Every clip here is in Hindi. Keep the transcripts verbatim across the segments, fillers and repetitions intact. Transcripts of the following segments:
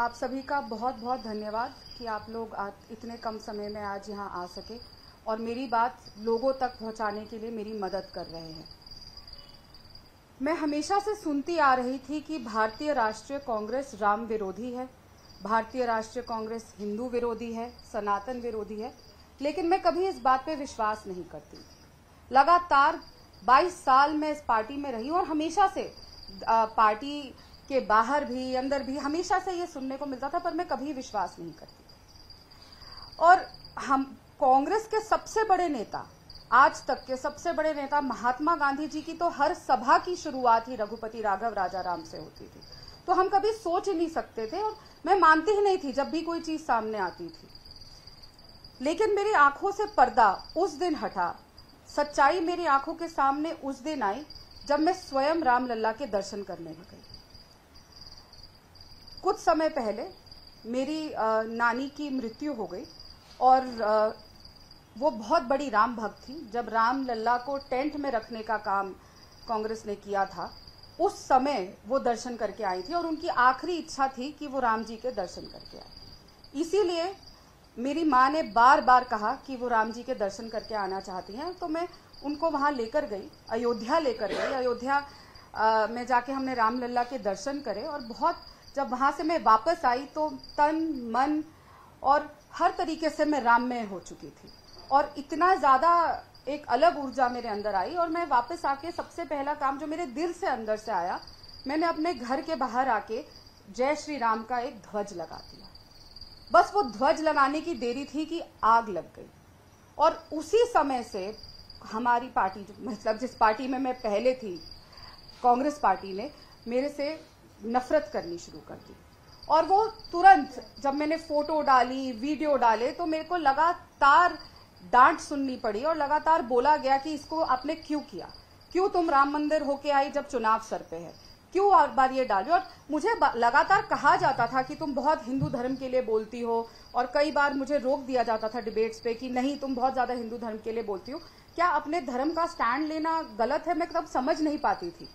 आप सभी का बहुत बहुत धन्यवाद कि आप लोग इतने कम समय में आज यहाँ आ सके और मेरी बात लोगों तक पहुँचाने के लिए मेरी मदद कर रहे हैं। मैं हमेशा से सुनती आ रही थी कि भारतीय राष्ट्रीय कांग्रेस राम विरोधी है, भारतीय राष्ट्रीय कांग्रेस हिंदू विरोधी है, सनातन विरोधी है, लेकिन मैं कभी इस बात पे विश्वास नहीं करती। लगातार बाईस साल मैं इस पार्टी में रही हूँ और हमेशा से पार्टी के बाहर भी अंदर भी हमेशा से ये सुनने को मिलता था, पर मैं कभी विश्वास नहीं करती। और हम कांग्रेस के सबसे बड़े नेता, आज तक के सबसे बड़े नेता महात्मा गांधी जी की तो हर सभा की शुरुआत ही रघुपति राघव राजा राम से होती थी, तो हम कभी सोच ही नहीं सकते थे और मैं मानती ही नहीं थी जब भी कोई चीज सामने आती थी। लेकिन मेरी आंखों से पर्दा उस दिन हटा, सच्चाई मेरी आंखों के सामने उस दिन आई जब मैं स्वयं राम लल्ला के दर्शन करने गई। कुछ समय पहले मेरी नानी की मृत्यु हो गई और वो बहुत बड़ी राम भक्त थी। जब राम लल्ला को टेंट में रखने का काम कांग्रेस ने किया था, उस समय वो दर्शन करके आई थी और उनकी आखिरी इच्छा थी कि वो राम जी के दर्शन करके आए। इसीलिए मेरी माँ ने बार बार कहा कि वो राम जी के दर्शन करके आना चाहती हैं, तो मैं उनको वहाँ लेकर गई, अयोध्या लेकर गई। अयोध्या आ, में जाके हमने राम लल्ला के दर्शन करे और बहुत, जब वहाँ से मैं वापस आई तो तन मन और हर तरीके से मैं राम में हो चुकी थी और इतना ज़्यादा एक अलग ऊर्जा मेरे अंदर आई। और मैं वापस आके सबसे पहला काम जो मेरे दिल से अंदर से आया, मैंने अपने घर के बाहर आके जय श्री राम का एक ध्वज लगा दिया। बस वो ध्वज लगाने की देरी थी कि आग लग गई। और उसी समय से हमारी पार्टी, मतलब जिस पार्टी में मैं पहले थी, कांग्रेस पार्टी ने मेरे से नफरत करनी शुरू कर दी। और वो तुरंत जब मैंने फोटो डाली, वीडियो डाले, तो मेरे को लगातार डांट सुननी पड़ी और लगातार बोला गया कि इसको आपने क्यों किया, क्यों तुम राम मंदिर होके आई जब चुनाव सर पे है, क्यों हर बार ये डाली। और मुझे लगातार कहा जाता था कि तुम बहुत हिंदू धर्म के लिए बोलती हो और कई बार मुझे रोक दिया जाता था डिबेट्स पे कि नहीं, तुम बहुत ज्यादा हिंदू धर्म के लिए बोलती हो, क्या अपने धर्म का स्टैंड लेना गलत है। मैं तब समझ नहीं पाती थी,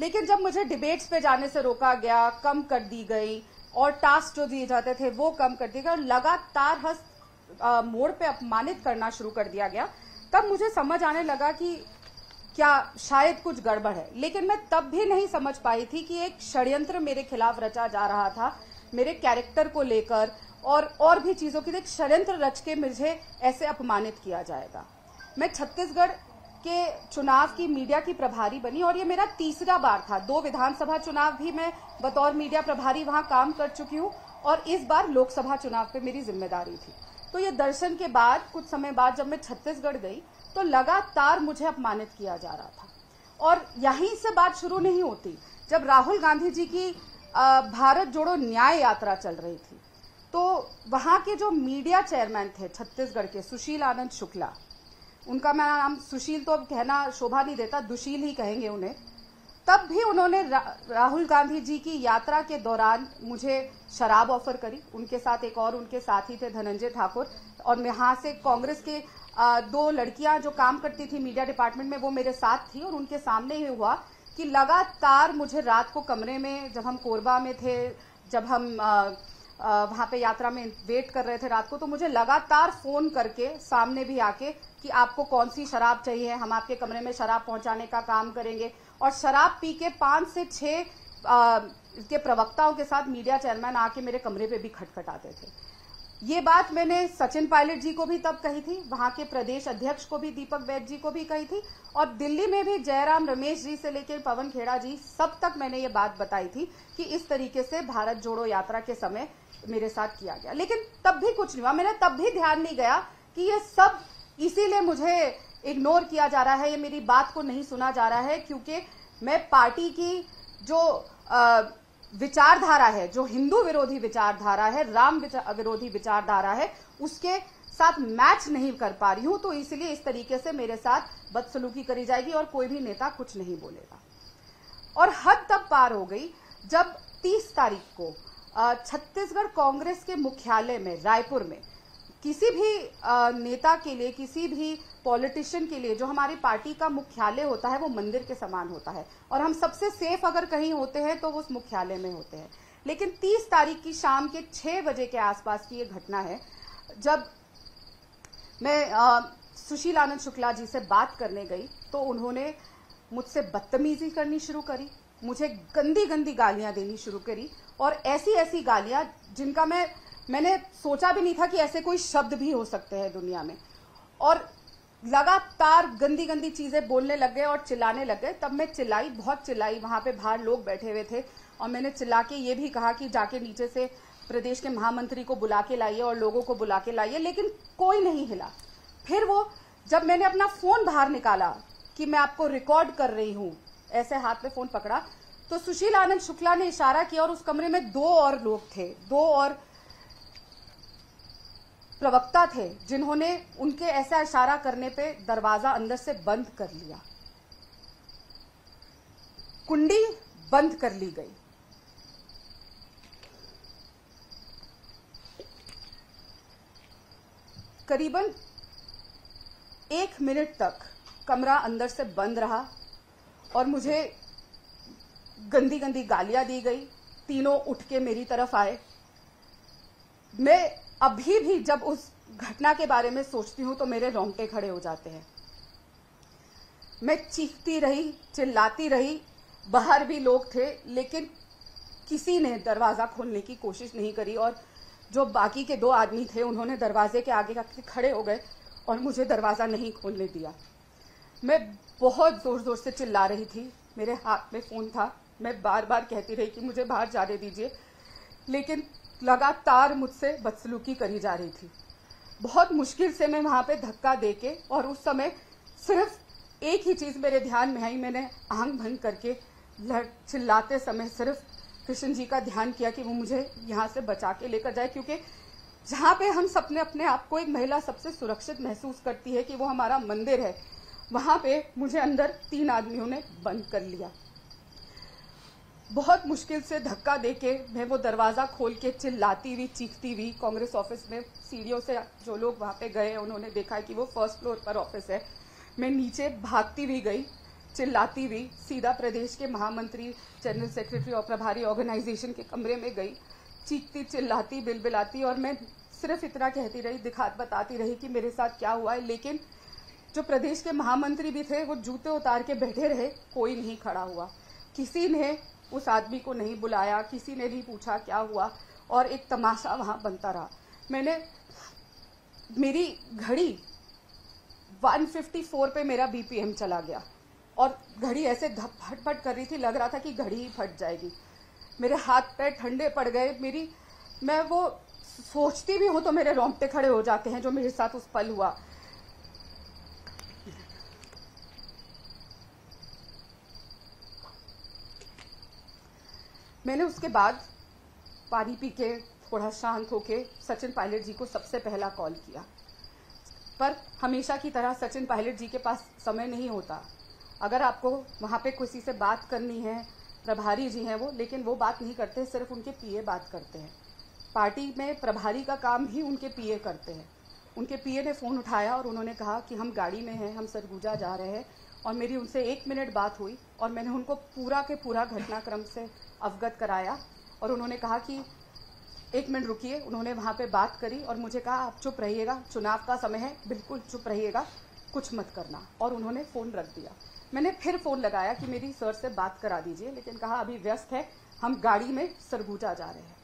लेकिन जब मुझे डिबेट्स पे जाने से रोका गया, कम कर दी गई और टास्क जो दिए जाते थे वो कम कर दिए गए और लगातार हर मोड़ पे अपमानित करना शुरू कर दिया गया, तब मुझे समझ आने लगा कि क्या शायद कुछ गड़बड़ है। लेकिन मैं तब भी नहीं समझ पाई थी कि एक षड्यंत्र मेरे खिलाफ रचा जा रहा था, मेरे कैरेक्टर को लेकर और और भी चीज़ों की एक षड्यंत्र रच के मुझे ऐसे अपमानित किया जाएगा। मैं छत्तीसगढ़ के चुनाव की मीडिया की प्रभारी बनी और ये मेरा तीसरा बार था। दो विधानसभा चुनाव भी मैं बतौर मीडिया प्रभारी वहाँ काम कर चुकी हूँ और इस बार लोकसभा चुनाव पे मेरी जिम्मेदारी थी। तो ये दर्शन के बाद, कुछ समय बाद जब मैं छत्तीसगढ़ गई तो लगातार मुझे अपमानित किया जा रहा था। और यहीं से बात शुरू नहीं होती। जब राहुल गांधी जी की भारत जोड़ो न्याय यात्रा चल रही थी तो वहाँ के जो मीडिया चेयरमैन थे छत्तीसगढ़ के, सुशील आनंद शुक्ला, उनका, मैं नाम सुशील तो अब कहना शोभा नहीं देता, दुशील ही कहेंगे उन्हें, तब भी उन्होंने रा, राहुल गांधी जी की यात्रा के दौरान मुझे शराब ऑफर करी। उनके साथ एक और उनके साथी थे धनंजय ठाकुर, और यहाँ से कांग्रेस के आ, दो लड़कियां जो काम करती थी मीडिया डिपार्टमेंट में वो मेरे साथ थी और उनके सामने ये हुआ कि लगातार मुझे रात को कमरे में, जब हम कोरबा में थे, जब हम आ, आ, वहाँ पे यात्रा में वेट कर रहे थे रात को, तो मुझे लगातार फोन करके सामने भी आके कि आपको कौन सी शराब चाहिए, हम आपके कमरे में शराब पहुंचाने का काम करेंगे। और शराब पी के पांच से छः के प्रवक्ताओं के साथ मीडिया चेयरमैन आके मेरे कमरे पे भी खटखटाते थे। ये बात मैंने सचिन पायलट जी को भी तब कही थी, वहाँ के प्रदेश अध्यक्ष को भी, दीपक वैद्य जी को भी कही थी, और दिल्ली में भी जयराम रमेश जी से लेकर पवन खेड़ा जी, सब तक मैंने ये बात बताई थी कि इस तरीके से भारत जोड़ो यात्रा के समय मेरे साथ किया गया। लेकिन तब भी कुछ नहीं हुआ, मैंने तब भी ध्यान नहीं गया कि ये सब इसीलिए मुझे इग्नोर किया जा रहा है, ये मेरी बात को नहीं सुना जा रहा है, क्योंकि मैं पार्टी की जो आ, विचारधारा है, जो हिंदू विरोधी विचारधारा है, राम विरोधी विचारधारा है, उसके साथ मैच नहीं कर पा रही हूं, तो इसलिए इस तरीके से मेरे साथ बदसलूकी करी जाएगी और कोई भी नेता कुछ नहीं बोलेगा। और हद तब पार हो गई जब तीस तारीख को छत्तीसगढ़ कांग्रेस के मुख्यालय में, रायपुर में, किसी भी नेता के लिए, किसी भी पॉलिटिशियन के लिए जो हमारी पार्टी का मुख्यालय होता है वो मंदिर के समान होता है और हम सबसे सेफ अगर कहीं होते हैं तो उस मुख्यालय में होते हैं। लेकिन तीस तारीख की शाम के छह बजे के आसपास की ये घटना है, जब मैं आ, सुशील आनंद शुक्ला जी से बात करने गई तो उन्होंने मुझसे बदतमीजी करनी शुरू करी, मुझे गंदी गंदी गालियां देनी शुरू करी और ऐसी ऐसी गालियां जिनका मैं मैंने सोचा भी नहीं था कि ऐसे कोई शब्द भी हो सकते हैं दुनिया में, और लगातार गंदी गंदी चीजें बोलने लग गए और चिल्लाने लग गए। तब मैं चिल्लाई, बहुत चिल्लाई, वहां पे बाहर लोग बैठे हुए थे और मैंने चिल्ला के ये भी कहा कि जाके नीचे से प्रदेश के महामंत्री को बुला के लाइए और लोगों को बुला के लाइए, लेकिन कोई नहीं हिला। फिर वो जब मैंने अपना फोन बाहर निकाला कि मैं आपको रिकॉर्ड कर रही हूँ, ऐसे हाथ में फोन पकड़ा, तो सुशील आनंद शुक्ला ने इशारा किया और उस कमरे में दो और लोग थे, दो और प्रवक्ता थे, जिन्होंने उनके ऐसा इशारा करने पे दरवाजा अंदर से बंद कर लिया, कुंडी बंद कर ली गई। करीबन एक मिनट तक कमरा अंदर से बंद रहा और मुझे गंदी गंदी गालियां दी गई। तीनों उठ के मेरी तरफ आए। मैं अभी भी जब उस घटना के बारे में सोचती हूँ तो मेरे रोंगटे खड़े हो जाते हैं। मैं चीखती रही, चिल्लाती रही, बाहर भी लोग थे, लेकिन किसी ने दरवाजा खोलने की कोशिश नहीं करी और जो बाकी के दो आदमी थे उन्होंने दरवाजे के आगे खड़े हो गए और मुझे दरवाजा नहीं खोलने दिया। मैं बहुत जोर जोर से चिल्ला रही थी, मेरे हाथ में फोन था, मैं बार बार कहती रही कि मुझे बाहर जाने दीजिए, लेकिन लगातार मुझसे बदसलूकी करी जा रही थी। बहुत मुश्किल से मैं वहां पे धक्का देके और उस समय सिर्फ एक ही चीज मेरे ध्यान में आई, मैंने आंख बंद करके चिल्लाते समय सिर्फ कृष्ण जी का ध्यान किया कि वो मुझे यहाँ से बचा के लेकर जाए, क्योंकि जहाँ पे हम सबने अपने आप को एक महिला सबसे सुरक्षित महसूस करती है कि वो हमारा मंदिर है, वहां पे मुझे अंदर तीन आदमियों ने बंद कर लिया। बहुत मुश्किल से धक्का देके मैं वो दरवाजा खोल के चिल्लाती हुई, चीखती हुई कांग्रेस ऑफिस में सीढ़ियों से, जो लोग वहां पे गए उन्होंने देखा कि वो फर्स्ट फ्लोर पर ऑफिस है, मैं नीचे भागती हुई गई, चिल्लाती हुई सीधा प्रदेश के महामंत्री, जनरल सेक्रेटरी और प्रभारी ऑर्गेनाइजेशन के कमरे में गई, चीखती, चिल्लाती, बिलबिलाती, और मैं सिर्फ इतना कहती रही, दिखात बताती रही कि मेरे साथ क्या हुआ है। लेकिन जो प्रदेश के महामंत्री भी थे वो जूते उतार के बैठे रहे, कोई नहीं खड़ा हुआ, किसी ने उस आदमी को नहीं बुलाया, किसी ने नहीं पूछा क्या हुआ, और एक तमाशा वहां बनता रहा। मैंने मेरी घड़ी एक सौ चौवन पे मेरा बीपीएम चला गया और घड़ी ऐसे धप फट फट कर रही थी, लग रहा था कि घड़ी ही फट जाएगी। मेरे हाथ पैर ठंडे पड़ गए, मेरी मैं वो सोचती भी हूँ तो मेरे रोंगटे खड़े हो जाते हैं जो मेरे साथ उस पल हुआ। मैंने उसके बाद पानी पी के थोड़ा शांत होके सचिन पायलट जी को सबसे पहला कॉल किया, पर हमेशा की तरह सचिन पायलट जी के पास समय नहीं होता। अगर आपको वहाँ पे किसी से बात करनी है, प्रभारी जी हैं वो, लेकिन वो बात नहीं करते, सिर्फ उनके पीए बात करते हैं। पार्टी में प्रभारी का काम भी उनके पीए करते हैं। उनके पीए ने फ़ोन उठाया और उन्होंने कहा कि हम गाड़ी में हैं, हम सरगुजा जा रहे हैं, और मेरी उनसे एक मिनट बात हुई और मैंने उनको पूरा के पूरा घटनाक्रम से अवगत कराया और उन्होंने कहा कि एक मिनट रुकिए। उन्होंने वहाँ पे बात करी और मुझे कहा आप चुप रहिएगा, चुनाव का समय है, बिल्कुल चुप रहिएगा, कुछ मत करना, और उन्होंने फ़ोन रख दिया। मैंने फिर फ़ोन लगाया कि मेरी सर से बात करा दीजिए, लेकिन कहा अभी व्यस्त है, हम गाड़ी में सरगुजा जा रहे हैं।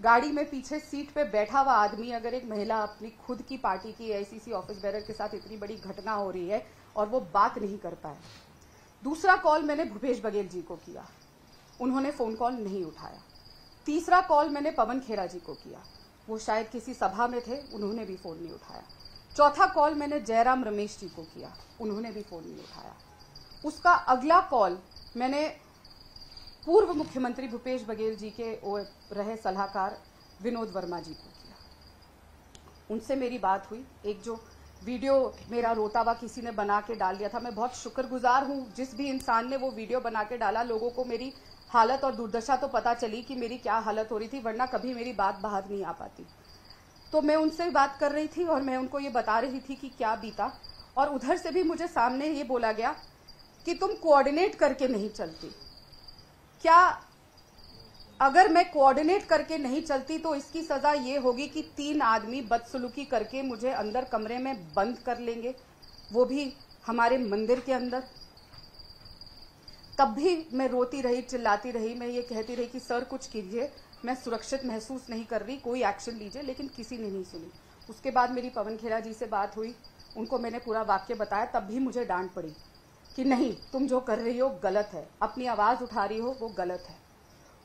गाड़ी में पीछे सीट पे बैठा हुआ आदमी, अगर एक महिला अपनी खुद की पार्टी की एआईसीसी ऑफिस बेरर के साथ इतनी बड़ी घटना हो रही है और वो बात नहीं कर पाए। दूसरा कॉल मैंने भूपेश बघेल जी को किया, उन्होंने फ़ोन कॉल नहीं उठाया। तीसरा कॉल मैंने पवन खेड़ा जी को किया, वो शायद किसी सभा में थे, उन्होंने भी फ़ोन नहीं उठाया। चौथा कॉल मैंने जयराम रमेश जी को किया, उन्होंने भी फ़ोन नहीं उठाया। उसका अगला कॉल मैंने पूर्व मुख्यमंत्री भूपेश बघेल जी के रहे सलाहकार विनोद वर्मा जी को किया, उनसे मेरी बात हुई। एक जो वीडियो मेरा रोता हुआ किसी ने बना के डाल दिया था, मैं बहुत शुक्रगुजार हूँ जिस भी इंसान ने वो वीडियो बना के डाला। लोगों को मेरी हालत और दुर्दशा तो पता चली कि मेरी क्या हालत हो रही थी, वरना कभी मेरी बात बाहर नहीं आ पाती। तो मैं उनसे बात कर रही थी और मैं उनको ये बता रही थी कि क्या बीता, और उधर से भी मुझे सामने ये बोला गया कि तुम कोऑर्डिनेट करके नहीं चलती। क्या अगर मैं कोऑर्डिनेट करके नहीं चलती तो इसकी सजा ये होगी कि तीन आदमी बदसलूकी करके मुझे अंदर कमरे में बंद कर लेंगे, वो भी हमारे मंदिर के अंदर। तब भी मैं रोती रही, चिल्लाती रही, मैं ये कहती रही कि सर कुछ कीजिए, मैं सुरक्षित महसूस नहीं कर रही, कोई एक्शन लीजिए, लेकिन किसी ने नहीं सुनी। उसके बाद मेरी पवन खेरा जी से बात हुई, उनको मैंने पूरा वाक्य बताया, तब भी मुझे डांट पड़ी कि नहीं, तुम जो कर रही हो गलत है, अपनी आवाज़ उठा रही हो वो गलत है।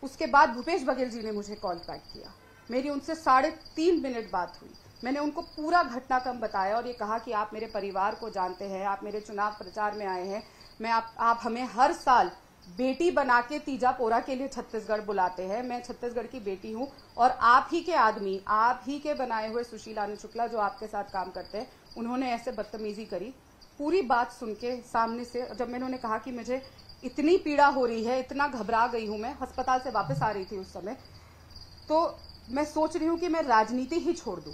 उसके बाद भूपेश बघेल जी ने मुझे कॉल बैक किया, मेरी उनसे साढ़े तीन मिनट बात हुई, मैंने उनको पूरा घटनाक्रम बताया और ये कहा कि आप मेरे परिवार को जानते हैं, आप मेरे चुनाव प्रचार में आए हैं, मैं आप, आप हमें हर साल बेटी बना के तीजापोरा के लिए छत्तीसगढ़ बुलाते हैं, मैं छत्तीसगढ़ की बेटी हूँ और आप ही के आदमी, आप ही के बनाए हुए सुशील आनंद शुक्ला जो आपके साथ काम करते हैं, उन्होंने ऐसे बदतमीजी करी। पूरी बात सुन के सामने से जब मैंने उन्होंने कहा कि मुझे इतनी पीड़ा हो रही है, इतना घबरा गई हूँ, मैं अस्पताल से वापस आ रही थी उस समय, तो मैं सोच रही हूँ कि मैं राजनीति ही छोड़ दूँ,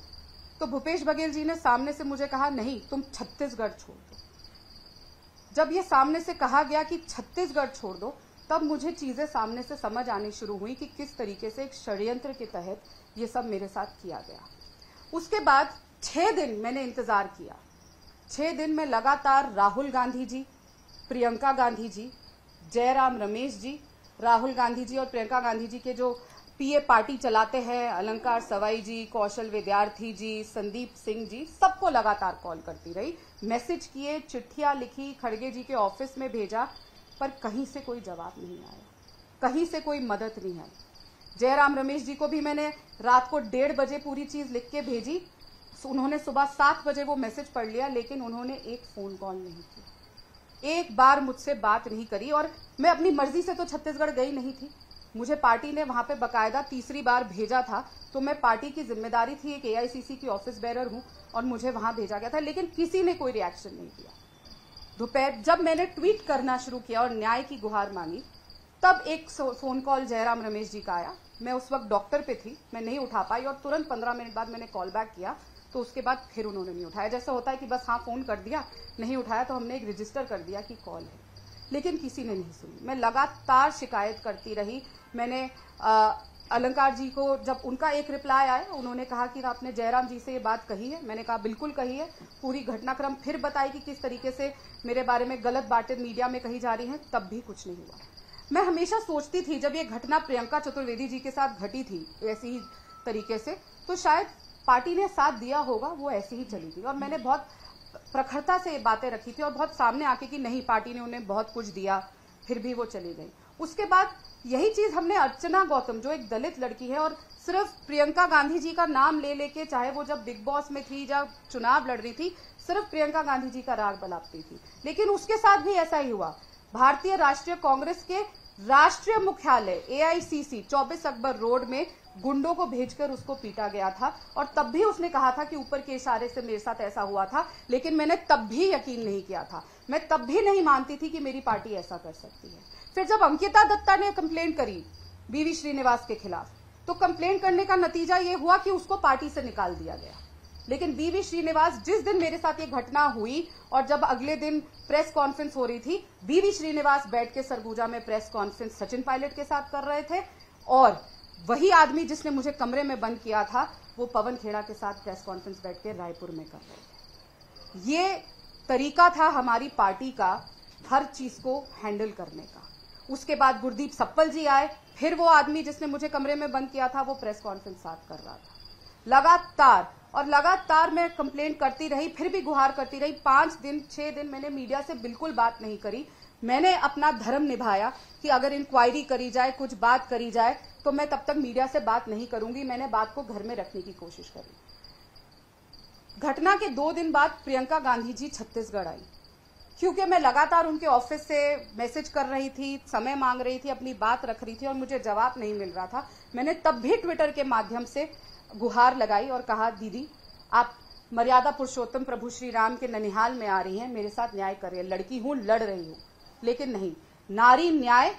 तो भूपेश बघेल जी ने सामने से मुझे कहा नहीं तुम छत्तीसगढ़ छोड़ दो। जब ये सामने से कहा गया कि छत्तीसगढ़ छोड़ दो, तब मुझे चीज़ें सामने से समझ आनी शुरू हुई कि किस तरीके से एक षड्यंत्र के तहत ये सब मेरे साथ किया गया। उसके बाद छः दिन मैंने इंतज़ार किया, छः दिन में लगातार राहुल गांधी जी, प्रियंका गांधी जी, जयराम रमेश जी, राहुल गांधी जी और प्रियंका गांधी जी के जो पीए पार्टी चलाते हैं, अलंकार सवाई जी, कौशल विद्यार्थी जी, संदीप सिंह जी, सबको लगातार कॉल करती रही, मैसेज किए, चिट्ठियां लिखी, खड़गे जी के ऑफिस में भेजा, पर कहीं से कोई जवाब नहीं आया, कहीं से कोई मदद नहीं आई। जयराम रमेश जी को भी मैंने रात को डेढ़ बजे पूरी चीज लिख के भेजी, उन्होंने सुबह सात बजे वो मैसेज पढ़ लिया, लेकिन उन्होंने एक फोन कॉल नहीं किया, एक बार मुझसे बात नहीं करी। और मैं अपनी मर्जी से तो छत्तीसगढ़ गई नहीं थी, मुझे पार्टी ने वहाँ पे बकायदा तीसरी बार भेजा था, तो मैं पार्टी की जिम्मेदारी थी, एक एआईसीसी की ऑफिस बेरर हूँ और मुझे वहाँ भेजा गया था, लेकिन किसी ने कोई रिएक्शन नहीं किया। दोपहर जब मैंने ट्वीट करना शुरू किया और न्याय की गुहार मांगी, तब एक फोन कॉल जयराम रमेश जी का आया, मैं उस वक्त डॉक्टर पे थी, मैं नहीं उठा पाई और तुरंत पंद्रह मिनट बाद मैंने कॉल बैक किया, तो उसके बाद फिर उन्होंने नहीं उठाया। जैसा होता है कि बस हाँ फोन कर दिया, नहीं उठाया तो हमने एक रजिस्टर कर दिया कि कॉल है, लेकिन किसी ने नहीं सुनी। मैं लगातार शिकायत करती रही, मैंने आ, अलंकार जी को, जब उनका एक रिप्लाई आया, उन्होंने कहा कि आपने जयराम जी से ये बात कही है, मैंने कहा बिल्कुल कही है, पूरी घटनाक्रम फिर बताई कि किस तरीके से मेरे बारे में गलत बातें मीडिया में कही जा रही हैं, तब भी कुछ नहीं हुआ। मैं हमेशा सोचती थी जब ये घटना प्रियंका चतुर्वेदी जी के साथ घटी थी ऐसी ही तरीके से, तो शायद पार्टी ने साथ दिया होगा, वो ऐसे ही चली गई। और मैंने बहुत प्रखरता से बातें रखी थी और बहुत सामने आके कि नहीं पार्टी ने उन्हें बहुत कुछ दिया, फिर भी वो चली गई। उसके बाद यही चीज हमने अर्चना गौतम जो एक दलित लड़की है, और सिर्फ प्रियंका गांधी जी का नाम ले लेके, चाहे वो जब बिग बॉस में थी, जब चुनाव लड़ रही थी, सिर्फ प्रियंका गांधी जी का राग बलापती थी, लेकिन उसके साथ भी ऐसा ही हुआ। भारतीय राष्ट्रीय कांग्रेस के राष्ट्रीय मुख्यालय एआईसीसी चौबीस अकबर रोड में गुंडों को भेजकर उसको पीटा गया था, और तब भी उसने कहा था कि ऊपर के इशारे से मेरे साथ ऐसा हुआ था, लेकिन मैंने तब भी यकीन नहीं किया था, मैं तब भी नहीं मानती थी कि मेरी पार्टी ऐसा कर सकती है। फिर जब अंकिता दत्ता ने कंप्लेंट करी बीवी श्रीनिवास के खिलाफ, तो कंप्लेंट करने का नतीजा ये हुआ कि उसको पार्टी से निकाल दिया गया, लेकिन बीवी श्रीनिवास, जिस दिन मेरे साथ ये घटना हुई और जब अगले दिन प्रेस कॉन्फ्रेंस हो रही थी, बीवी श्रीनिवास बैठ के सरगुजा में प्रेस कॉन्फ्रेंस सचिन पायलट के साथ कर रहे थे, और वही आदमी जिसने मुझे कमरे में बंद किया था वो पवन खेड़ा के साथ प्रेस कॉन्फ्रेंस बैठ के रायपुर में कर रहे थे। ये तरीका था हमारी पार्टी का हर चीज को हैंडल करने का। उसके बाद गुरदीप सप्पल जी आए, फिर वो आदमी जिसने मुझे कमरे में बंद किया था वो प्रेस कॉन्फ्रेंस साथ कर रहा था। लगातार और लगातार मैं कंप्लेंट करती रही, फिर भी गुहार करती रही। पांच दिन छह दिन मैंने मीडिया से बिल्कुल बात नहीं करी। मैंने अपना धर्म निभाया कि अगर इंक्वायरी करी जाए, कुछ बात करी जाए, तो मैं तब तक मीडिया से बात नहीं करूंगी। मैंने बात को घर में रखने की कोशिश करी। घटना के दो दिन बाद प्रियंका गांधी जी छत्तीसगढ़ आई, क्योंकि मैं लगातार उनके ऑफिस से मैसेज कर रही थी, समय मांग रही थी, अपनी बात रख रही थी और मुझे जवाब नहीं मिल रहा था। मैंने तब भी ट्विटर के माध्यम से गुहार लगाई और कहा, दीदी आप मर्यादा पुरुषोत्तम प्रभु श्री राम के ननिहाल में आ रही हैं, मेरे साथ न्याय करिए। लड़की हूं, लड़ रही हूं, लेकिन नहीं, नारी न्याय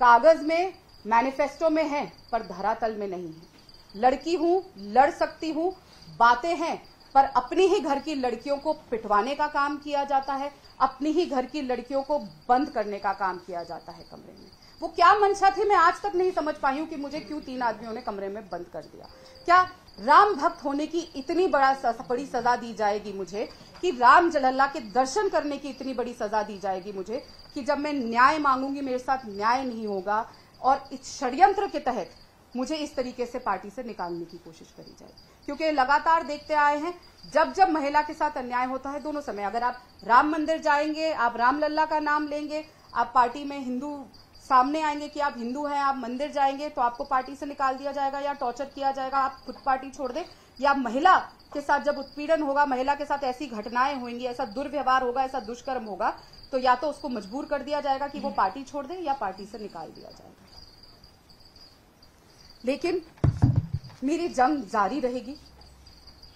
कागज में, मैनिफेस्टो में है पर धरातल में नहीं है। लड़की हूं, लड़ सकती हूं, बातें हैं, पर अपनी ही घर की लड़कियों को पिटवाने का काम किया जाता है, अपनी ही घर की लड़कियों को बंद करने का काम किया जाता है कमरे में। वो क्या मंशा थी मैं आज तक नहीं समझ पाई हूं कि मुझे क्यों तीन आदमियों ने कमरे में बंद कर दिया। क्या राम भक्त होने की इतनी बड़ा बड़ी सजा दी जाएगी मुझे, कि राम जलल्ला के दर्शन करने की इतनी बड़ी सजा दी जाएगी मुझे कि जब मैं न्याय मांगूंगी मेरे साथ न्याय नहीं होगा और इस षड्यंत्र के तहत मुझे इस तरीके से पार्टी से निकालने की कोशिश करी जाएगी। क्योंकि लगातार देखते आए हैं जब जब महिला के साथ अन्याय होता है दोनों समय, अगर आप राम मंदिर जाएंगे, आप राम लल्ला का नाम लेंगे, आप पार्टी में हिंदू सामने आएंगे कि आप हिंदू हैं, आप मंदिर जाएंगे तो आपको पार्टी से निकाल दिया जाएगा या टॉर्चर किया जाएगा, आप खुद पार्टी छोड़ दें, या महिला के साथ जब उत्पीड़न होगा, महिला के साथ ऐसी घटनाएं होंगी, ऐसा दुर्व्यवहार होगा, ऐसा दुष्कर्म होगा, तो या तो उसको मजबूर कर दिया जाएगा कि वो पार्टी छोड़ दे या पार्टी से निकाल दिया जाएगा। लेकिन मेरी जंग जारी रहेगी।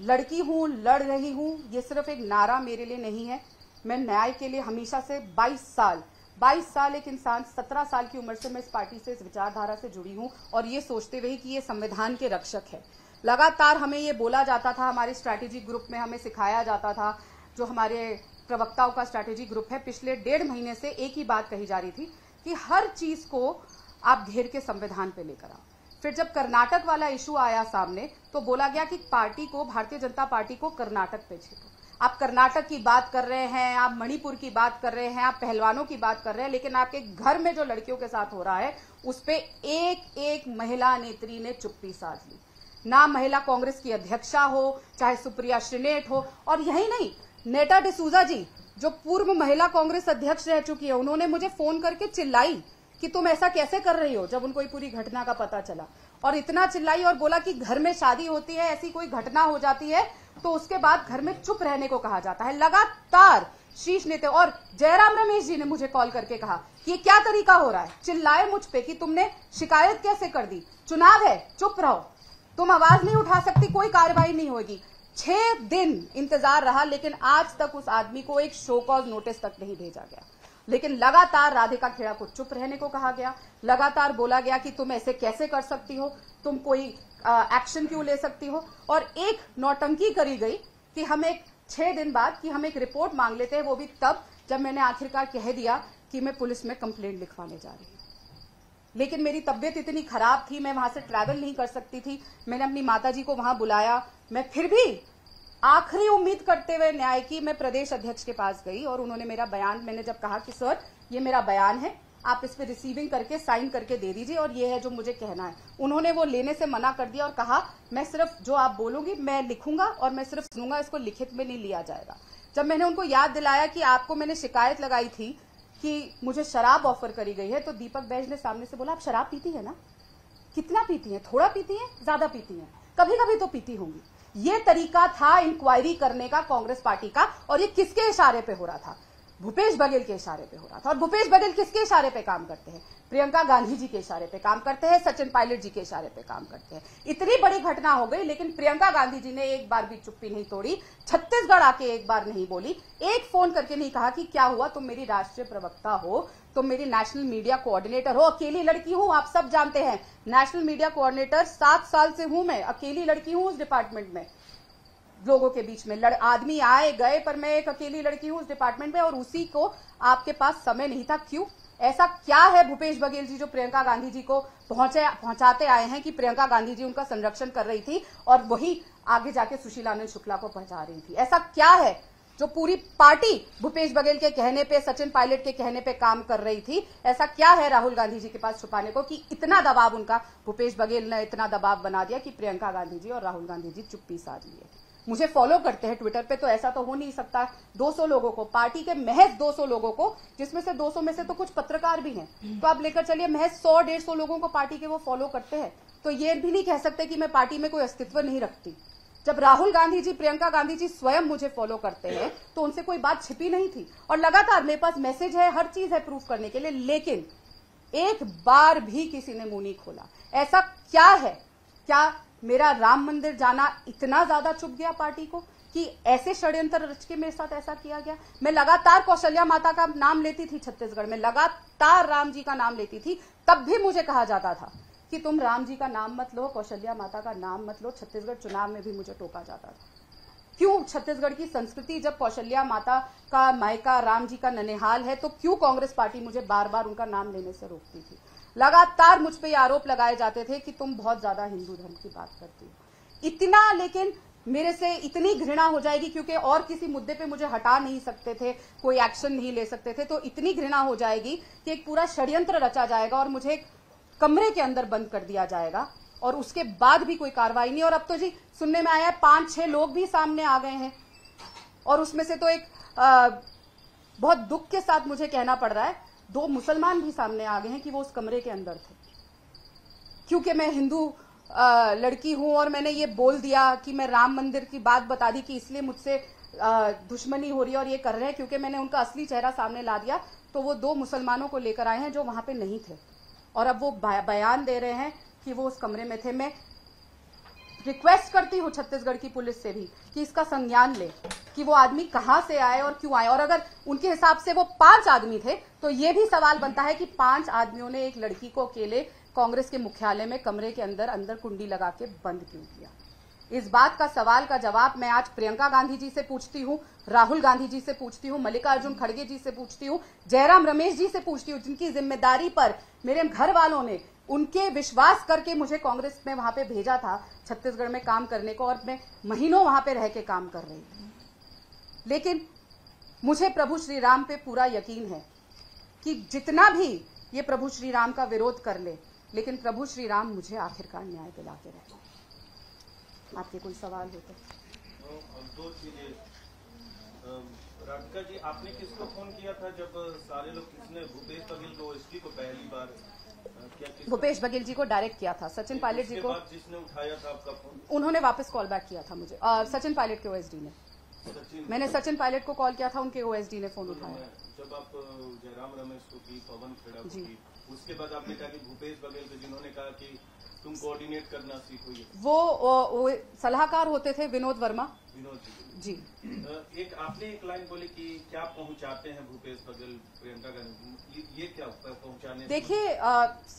लड़की हूं, लड़ रही हूं, ये सिर्फ एक नारा मेरे लिए नहीं है। मैं न्याय के लिए हमेशा से बाईस साल बाईस साल एक इंसान सत्रह साल की उम्र से मैं इस पार्टी से, इस विचारधारा से जुड़ी हूं और ये सोचते हुए कि ये संविधान के रक्षक है। लगातार हमें ये बोला जाता था, हमारे स्ट्रैटेजिक ग्रुप में हमें सिखाया जाता था, जो हमारे प्रवक्ताओं का स्ट्रैटेजिक ग्रुप है, पिछले डेढ़ महीने से एक ही बात कही जा रही थी कि हर चीज को आप घेर के संविधान पर लेकर आओ। फिर जब कर्नाटक वाला इशू आया सामने तो बोला गया कि पार्टी को, भारतीय जनता पार्टी को कर्नाटक पे छेड़ो। आप कर्नाटक की बात कर रहे हैं, आप मणिपुर की बात कर रहे हैं, आप पहलवानों की बात कर रहे हैं, लेकिन आपके घर में जो लड़कियों के साथ हो रहा है उस पे एक एक महिला नेत्री ने चुप्पी साध ली। ना महिला कांग्रेस की अध्यक्षा हो, चाहे सुप्रिया श्रीनेट हो, और यही नहीं, नेटा डिसूजा जी जो पूर्व महिला कांग्रेस अध्यक्ष रह चुकी है, उन्होंने मुझे फोन करके चिल्लाई कि तुम ऐसा कैसे कर रही हो, जब उनको ये पूरी घटना का पता चला, और इतना चिल्लाई और बोला कि घर में शादी होती है, ऐसी कोई घटना हो जाती है तो उसके बाद घर में चुप रहने को कहा जाता है। लगातार शीर्ष नेता और जयराम रमेश जी ने मुझे कॉल करके कहा कि ये क्या तरीका हो रहा है, चिल्लाए मुझ पे कि तुमने शिकायत कैसे कर दी, चुनाव है, चुप रहो, तुम आवाज नहीं उठा सकती, कोई कार्रवाई नहीं होगी। छह दिन इंतजार रहा लेकिन आज तक उस आदमी को एक शो कॉज नोटिस तक नहीं भेजा गया। लेकिन लगातार राधिका खेड़ा को चुप रहने को कहा गया, लगातार बोला गया कि तुम ऐसे कैसे कर सकती हो, तुम कोई एक्शन क्यों ले सकती हो, और एक नौटंकी करी गई कि हम एक छह दिन बाद कि हम एक रिपोर्ट मांग लेते हैं, वो भी तब जब मैंने आखिरकार कह दिया कि मैं पुलिस में कंप्लेंट लिखवाने जा रही हूँ। लेकिन मेरी तबीयत इतनी खराब थी, मैं वहां से ट्रैवल नहीं कर सकती थी, मैंने अपनी माता जी को वहां बुलाया। मैं फिर भी आखिरी उम्मीद करते हुए न्याय की, मैं प्रदेश अध्यक्ष के पास गई और उन्होंने मेरा बयान, मैंने जब कहा कि सर ये मेरा बयान है, आप इस पे रिसीविंग करके साइन करके दे दीजिए और ये है जो मुझे कहना है, उन्होंने वो लेने से मना कर दिया और कहा मैं सिर्फ जो आप बोलोगी मैं लिखूंगा और मैं सिर्फ सुनूंगा, इसको लिखित में नहीं लिया जाएगा। जब मैंने उनको याद दिलाया कि आपको मैंने शिकायत लगाई थी कि मुझे शराब ऑफर करी गई है, तो दीपक बैज ने सामने से बोला आप शराब पीती है ना, कितना पीती है, थोड़ा पीती है, ज्यादा पीती है, कभी कभी तो पीती होंगी। ये तरीका था इंक्वायरी करने का कांग्रेस पार्टी का, और ये किसके इशारे पे हो रहा था, भूपेश बघेल के इशारे पे हो रहा था। और भूपेश बघेल किसके इशारे पे काम करते हैं, प्रियंका गांधी जी के इशारे पे काम करते हैं, सचिन पायलट जी के इशारे पे काम करते हैं। इतनी बड़ी घटना हो गई लेकिन प्रियंका गांधी जी ने एक बार भी चुप्पी नहीं तोड़ी, छत्तीसगढ़ आके एक बार नहीं बोली, एक फोन करके नहीं कहा कि क्या हुआ, तुम मेरी राष्ट्रीय प्रवक्ता हो, तुम मेरी नेशनल मीडिया कोऑर्डिनेटर हो, अकेली लड़की हूं, आप सब जानते हैं नेशनल मीडिया कोऑर्डिनेटर सात साल से हूं, मैं अकेली लड़की हूं उस डिपार्टमेंट में, लोगों के बीच में आदमी आए गए, पर मैं एक अकेली लड़की हूं उस डिपार्टमेंट में, और उसी को आपके पास समय नहीं था। क्यों, ऐसा क्या है भूपेश बघेल जी जो प्रियंका गांधी जी को पहुंचे पहुंचाते आए हैं कि प्रियंका गांधी जी उनका संरक्षण कर रही थी और वही आगे जाके सुशील आनंद शुक्ला को पहुंचा रही थी। ऐसा क्या है जो पूरी पार्टी भूपेश बघेल के कहने पे, सचिन पायलट के कहने पे काम कर रही थी, ऐसा क्या है राहुल गांधी जी के पास छुपाने को कि इतना दबाव उनका, भूपेश बघेल ने इतना दबाव बना दिया कि प्रियंका गांधी जी और राहुल गांधी जी चुप्पी साध लिए। मुझे फॉलो करते हैं ट्विटर पे, तो ऐसा तो हो नहीं सकता, दो सौ लोगों को, पार्टी के महज दो सौ लोगों को, जिसमें से दो सौ में से तो कुछ पत्रकार भी हैं, तो आप लेकर चलिए महज सौ डेढ़ सौ लोगों को पार्टी के वो फॉलो करते हैं, तो ये भी नहीं कह सकते कि मैं पार्टी में कोई अस्तित्व नहीं रखती। जब राहुल गांधी जी, प्रियंका गांधी जी स्वयं मुझे फॉलो करते हैं तो उनसे कोई बात छिपी नहीं थी, और लगातार मेरे पास मैसेज है, हर चीज है प्रूफ करने के लिए, लेकिन एक बार भी किसी ने मुंह नहीं खोला। ऐसा क्या है, क्या मेरा राम मंदिर जाना इतना ज्यादा चुभ गया पार्टी को कि ऐसे षड्यंत्र रच के मेरे साथ ऐसा किया गया। मैं लगातार कौशल्या माता का नाम लेती थी, छत्तीसगढ़ में लगातार राम जी का नाम लेती थी, तब भी मुझे कहा जाता था कि तुम राम जी का नाम मत लो, कौशल्या माता का नाम मत लो। छत्तीसगढ़ चुनाव में भी मुझे टोका जाता था, क्यों छत्तीसगढ़ की संस्कृति, जब कौशल्या माता का मायका राम जी का ननिहाल है, तो क्यों कांग्रेस पार्टी मुझे बार बार उनका नाम लेने से रोकती थी। लगातार मुझ पर आरोप लगाए जाते थे कि तुम बहुत ज्यादा हिंदू धर्म की बात करती हो, इतना। लेकिन मेरे से इतनी घृणा हो जाएगी, क्योंकि और किसी मुद्दे पे मुझे हटा नहीं सकते थे, कोई एक्शन नहीं ले सकते थे, तो इतनी घृणा हो जाएगी कि एक पूरा षड्यंत्र रचा जाएगा और मुझे कमरे के अंदर बंद कर दिया जाएगा और उसके बाद भी कोई कार्रवाई नहीं। और अब तो जी सुनने में आया है पांच छह लोग भी सामने आ गए हैं, और उसमें से तो एक आ, बहुत दुख के साथ मुझे कहना पड़ रहा है, दो मुसलमान भी सामने आ गए हैं कि वो उस कमरे के अंदर थे। क्योंकि मैं हिंदू आ, लड़की हूं और मैंने ये बोल दिया कि मैं राम मंदिर की बात बता दी कि इसलिए मुझसे आ, दुश्मनी हो रही है और ये कर रहे हैं, क्योंकि मैंने उनका असली चेहरा सामने ला दिया, तो वो दो मुसलमानों को लेकर आए हैं जो वहां पे नहीं थे, और अब वो बयान दे रहे हैं कि वो उस कमरे में थे। मैं रिक्वेस्ट करती हूँ छत्तीसगढ़ की पुलिस से भी कि इसका संज्ञान ले कि वो आदमी कहाँ से आए और क्यों आए। और अगर उनके हिसाब से वो पांच आदमी थे तो ये भी सवाल बनता है कि पांच आदमियों ने एक लड़की को अकेले कांग्रेस के मुख्यालय में कमरे के अंदर अंदर कुंडी लगा के बंद क्यों किया। इस बात का सवाल का जवाब मैं आज प्रियंका गांधी जी से पूछती हूँ, राहुल गांधी जी से पूछती हूँ, मल्लिकार्जुन खड़गे जी से पूछती हूँ, जयराम रमेश जी से पूछती हूँ, जिनकी जिम्मेदारी पर मेरे घर वालों ने उनके विश्वास करके मुझे कांग्रेस में वहां पे भेजा था छत्तीसगढ़ में काम करने को, और मैं महीनों वहां पे रह के काम कर रही हूँ। लेकिन मुझे प्रभु श्री राम पे पूरा यकीन है कि जितना भी ये प्रभु श्री राम का विरोध कर ले, लेकिन प्रभु श्री राम मुझे आखिरकार न्याय दिला के रहे। आपके कोई सवाल हो तो? दो चीजें, राधिका जी, आपने किसको फोन किया था जब सारे लोग, किसने भूपेश बघेल को, एसपी को पहली बार, भूपेश बघेल जी को डायरेक्ट किया था, सचिन पायलट जी को, जिसने उठाया था आपका फोन, उन्होंने वापस कॉल बैक किया था मुझे, आ, सचिन पायलट के ओएसडी ने, मैंने सचिन पायलट को कॉल किया था, उनके ओएसडी ने फोन उठाया। जब आप जयराम रमेश को की, पवन खेड़ा को की, उसके बाद आपने कहा कि भूपेश बघेल को, जिन्होंने कहा कि तुम कोऑर्डिनेट करना सीखो, वो सलाहकार होते थे विनोद वर्मा, विनोद जी। एक आपने एक लाइन बोली कि क्या पहुंचाते हैं भूपेश बघेल, प्रियंका गांधी, ये क्या पहुंचाने? देखिए,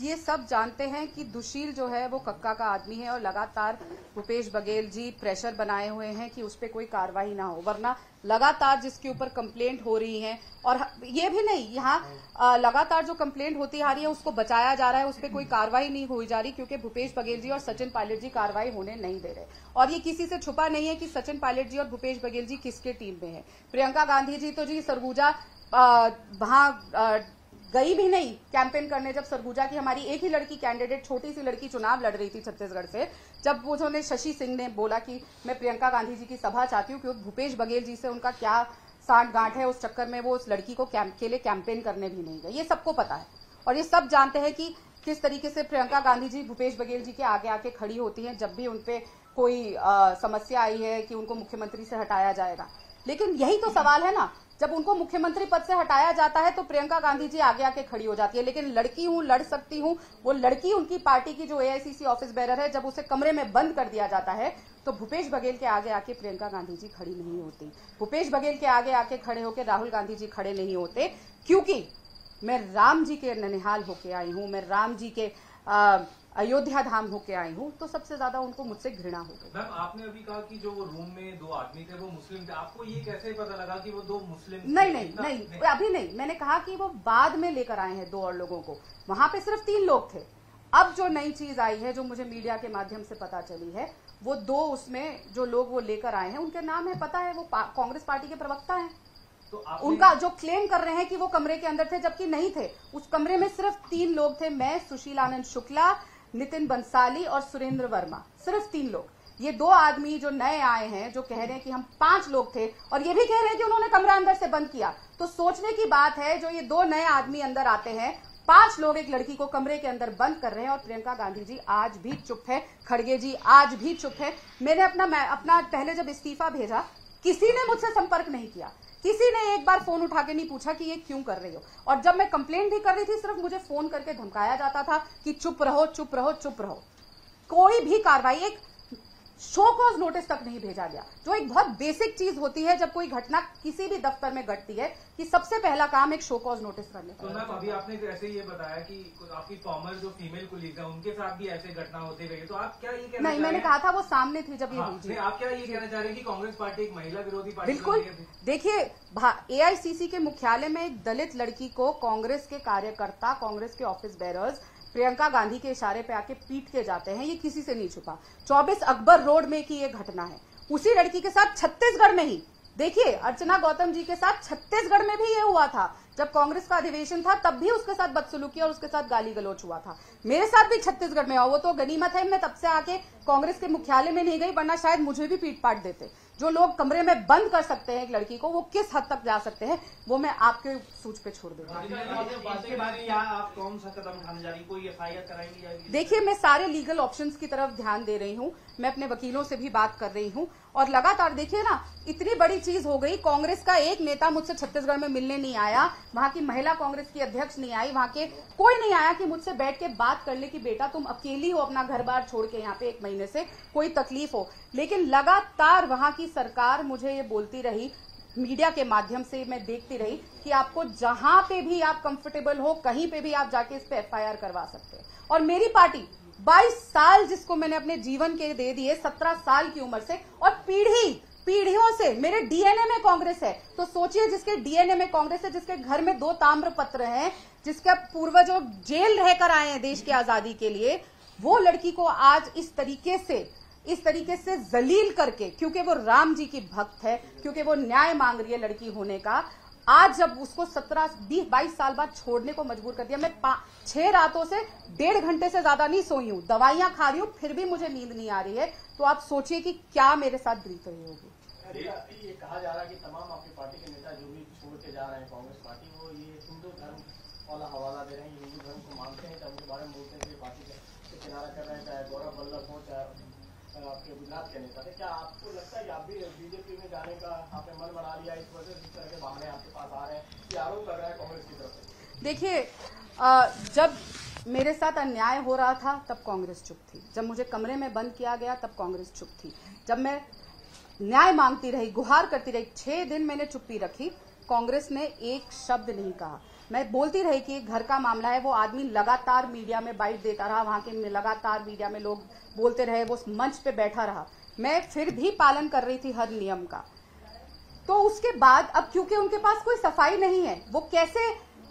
ये सब जानते हैं कि दुशील जो है वो कक्का का आदमी है, और लगातार भूपेश बघेल जी प्रेशर बनाए हुए हैं कि उस पर कोई कार्रवाई ना हो, वरना लगातार जिसके ऊपर कंप्लेंट हो रही है, और ये भी नहीं, यहाँ लगातार जो कंप्लेंट होती आ रही है उसको बचाया जा रहा है, उस पर कोई कार्रवाई नहीं हुई जा रही, क्योंकि भूपेश बघेल जी और सचिन पायलट जी कार्रवाई होने नहीं दे रहे। और ये किसी से छुपा नहीं है कि सचिन पायलट जी और भूपेश बघेल जी किसके टीम में है। प्रियंका गांधी जी तो जी सरगुजा वहां गई भी नहीं कैंपेन करने, जब सरगुजा की हमारी एक ही लड़की कैंडिडेट, छोटी सी लड़की चुनाव लड़ रही थी छत्तीसगढ़ से, जब उन्होंने, शशि सिंह ने बोला कि मैं प्रियंका गांधी जी की सभा चाहती हूँ, क्योंकि भूपेश बघेल जी से उनका क्या साठ गांठ है, उस चक्कर में वो उस लड़की को के लिए कैंपेन करने भी नहीं गए। ये सबको पता है और ये सब जानते हैं कि किस तरीके से प्रियंका गांधी जी भूपेश बघेल जी के आगे आके खड़ी होती हैं जब भी उनपे कोई आ, समस्या आई है कि उनको मुख्यमंत्री से हटाया जाएगा। लेकिन यही तो सवाल है ना, जब उनको मुख्यमंत्री पद से हटाया जाता है तो प्रियंका गांधी जी आगे आके खड़ी हो जाती है। लेकिन लड़की हूं, लड़ सकती हूं, वो लड़की उनकी पार्टी की जो एआईसीसी ऑफिस बेरर है, जब उसे कमरे में बंद कर दिया जाता है तो भूपेश बघेल के आगे आके प्रियंका गांधी जी खड़ी नहीं होती, भूपेश बघेल के आगे आके खड़े होकर राहुल गांधी जी खड़े नहीं होते, क्योंकि मैं राम जी के ननिहाल होके आई हूँ, मैं राम जी के अयोध्या धाम होके आई हूँ, तो सबसे ज्यादा उनको मुझसे घृणा हो गई। मैम, आपने अभी कहा कि जो वो रूम में दो आदमी थे वो मुस्लिम थे, आपको ये कैसे पता लगा कि वो दो मुस्लिम थे? नहीं नहीं नहीं, नहीं अभी नहीं, मैंने कहा कि वो बाद में लेकर आए हैं दो और लोगों को, वहां पे सिर्फ तीन लोग थे। अब जो नई चीज आई है, जो मुझे मीडिया के माध्यम से पता चली है, वो दो उसमें जो लोग वो लेकर आए हैं उनके नाम है, पता है, वो कांग्रेस पार्टी के प्रवक्ता है, तो उनका जो क्लेम कर रहे हैं कि वो कमरे के अंदर थे, जबकि नहीं थे। उस कमरे में सिर्फ तीन लोग थे, मैं, सुशील आनंद शुक्ला, नितिन बंसाली और सुरेंद्र वर्मा, सिर्फ तीन लोग। ये दो आदमी जो नए आए हैं, जो कह रहे हैं कि हम पांच लोग थे, और ये भी कह रहे हैं कि उन्होंने कमरा अंदर से बंद किया, तो सोचने की बात है, जो ये दो नए आदमी अंदर आते हैं, पांच लोग एक लड़की को कमरे के अंदर बंद कर रहे हैं। और प्रियंका गांधी जी आज भी चुप है, खड़गे जी आज भी चुप है। मैंने अपना अपना पहले जब इस्तीफा भेजा, किसी ने मुझसे संपर्क नहीं किया, किसी ने एक बार फोन उठा के नहीं पूछा कि ये क्यों कर रही हो। और जब मैं कंप्लेंट भी कर रही थी, सिर्फ मुझे फोन करके धमकाया जाता था कि चुप रहो, चुप रहो, चुप रहो। कोई भी कार्रवाई, एक शो कॉज नोटिस तक नहीं भेजा गया, जो एक बहुत बेसिक चीज होती है। जब कोई घटना किसी भी दफ्तर में घटती है कि सबसे पहला काम एक शो कॉज नोटिस करने का। तो मैम, अभी आपने ऐसे ये बताया कि आपकी फॉर्मर जो फीमेल कुलीग है उनके साथ भी ऐसे घटना होती रही है, तो आप क्या ये कहना? नहीं, मैंने कहा था वो सामने थी जब ये हुई। आप क्या ये कहना चाह रहे हैं कि कांग्रेस पार्टी एक महिला विरोधी पार्टी? बिल्कुल। देखिए, एआईसीसी के मुख्यालय में एक दलित लड़की को कांग्रेस के कार्यकर्ता, कांग्रेस के ऑफिस बेरर्स, प्रियंका गांधी के इशारे पे आके पीट के जाते हैं, ये किसी से नहीं छुपा। चौबीस अकबर रोड में की ये घटना है, उसी लड़की के साथ छत्तीसगढ़ में ही देखिए अर्चना गौतम जी के साथ छत्तीसगढ़ में भी ये हुआ था। जब कांग्रेस का अधिवेशन था तब भी उसके साथ बदसलूकी और उसके साथ गाली गलोच हुआ था। मेरे साथ भी छत्तीसगढ़ में हुआ, वो तो गनीमत है मैं तब से आके कांग्रेस के मुख्यालय में नहीं गई, वरना शायद मुझे भी पीट पाट देते। जो लोग कमरे में बंद कर सकते हैं एक लड़की को, वो किस हद तक जा सकते हैं वो मैं आपके सूच पे छोड़ दूंगी। देखिए मैं सारे लीगल ऑप्शंस की तरफ ध्यान दे रही हूँ, मैं अपने वकीलों से भी बात कर रही हूँ और लगातार देखिए ना इतनी बड़ी चीज हो गई, कांग्रेस का एक नेता मुझसे छत्तीसगढ़ में मिलने नहीं आया, वहाँ की महिला कांग्रेस की अध्यक्ष नहीं आई, वहाँ के कोई नहीं आया कि मुझसे बैठ के बात कर ले कि बेटा तुम अकेली हो अपना घर बार छोड़ के यहाँ पे एक महीने से, कोई तकलीफ हो। लेकिन लगातार वहाँ की सरकार मुझे ये बोलती रही, मीडिया के माध्यम से मैं देखती रही कि आपको जहां पे भी आप कंफर्टेबल हो कहीं पे भी आप जाके इस पे एफ आई आर करवा सकते हैं। और मेरी पार्टी बाईस साल जिसको मैंने अपने जीवन के दे दिए सत्रह साल की उम्र से, और पीढ़ी पीढ़ियों से मेरे डी एन ए में कांग्रेस है, तो सोचिए जिसके डी एन ए में कांग्रेस है, जिसके घर में दो ताम्रपत्र हैं, जिसके पूर्वजों जेल रहकर आए हैं देश की आजादी के लिए, वो लड़की को आज इस तरीके से इस तरीके से जलील करके, क्योंकि वो राम जी की भक्त है, क्योंकि वो न्याय मांग रही है लड़की होने का, आज जब उसको सत्रह बीस बाईस साल बाद छोड़ने को मजबूर कर दिया। मैं छह रातों से डेढ़ घंटे से ज्यादा नहीं सोई हूं, दवाइयां खा रही हूं, फिर भी मुझे नींद नहीं आ रही है, तो आप सोचिए कि क्या मेरे साथ बीत रही होगी। ये कहा जा रहा है कि तमाम आपकी पार्टी के नेता जो भी छोड़ के जा रहे हैं कांग्रेस पार्टी, वो ये हिंदू धर्म वाला हवाला दे रहे हैं, हिंदू धर्म को मानते हैं, उनके बारे में बोलते हैं, पार्टी से किनारा कर रहे हैं, चाहे गौरव वल्लभ हो चाहे आपके गुजरात के नेता थे। क्या आपको लगता है कि आप भी बीजेपी में जाने का आपने मन बना लिया, इस वजह से इस तरह के बहाने आपके पास आ रहे हैं कि आरोप कर रहा है कांग्रेस की तरफ से? देखिए जब मेरे साथ अन्याय हो रहा था तब कांग्रेस चुप थी, जब मुझे कमरे में बंद किया गया तब कांग्रेस चुप थी, जब मैं न्याय मांगती रही गुहार करती रही छह दिन मैंने चुप्पी रखी, कांग्रेस ने एक शब्द नहीं कहा। मैं बोलती रही कि घर का मामला है, वो आदमी लगातार मीडिया में बाइट देता रहा, वहां के लगातार मीडिया में लोग बोलते रहे, वो मंच पे बैठा रहा, मैं फिर भी पालन कर रही थी हर नियम का। तो उसके बाद अब क्योंकि उनके पास कोई सफाई नहीं है, वो कैसे,